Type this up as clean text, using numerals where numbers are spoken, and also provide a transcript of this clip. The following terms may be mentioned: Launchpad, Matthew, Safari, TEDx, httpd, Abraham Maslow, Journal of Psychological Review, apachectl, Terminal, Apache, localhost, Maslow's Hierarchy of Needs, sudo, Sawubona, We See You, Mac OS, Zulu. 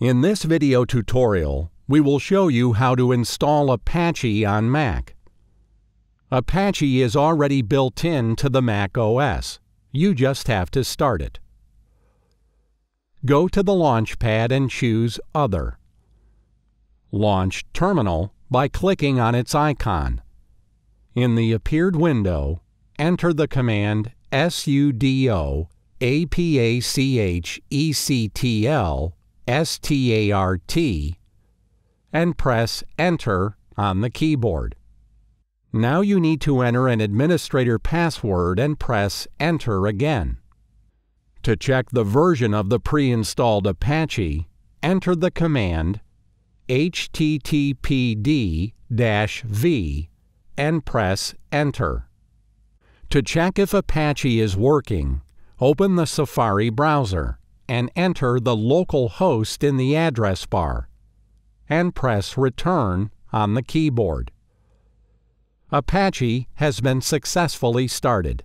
In this video tutorial, we will show you how to install Apache on Mac. Apache is already built in to the Mac OS. You just have to start it. Go to the Launchpad and choose Other. Launch Terminal by clicking on its icon. In the appeared window, enter the command sudo apachectl start and press Enter on the keyboard. Now you need to enter an administrator password and press Enter again. To check the version of the pre-installed Apache, enter the command httpd-v and press Enter. To check if Apache is working, open the Safari browser and enter the localhost in the address bar and press Return on the keyboard. Apache has been successfully started.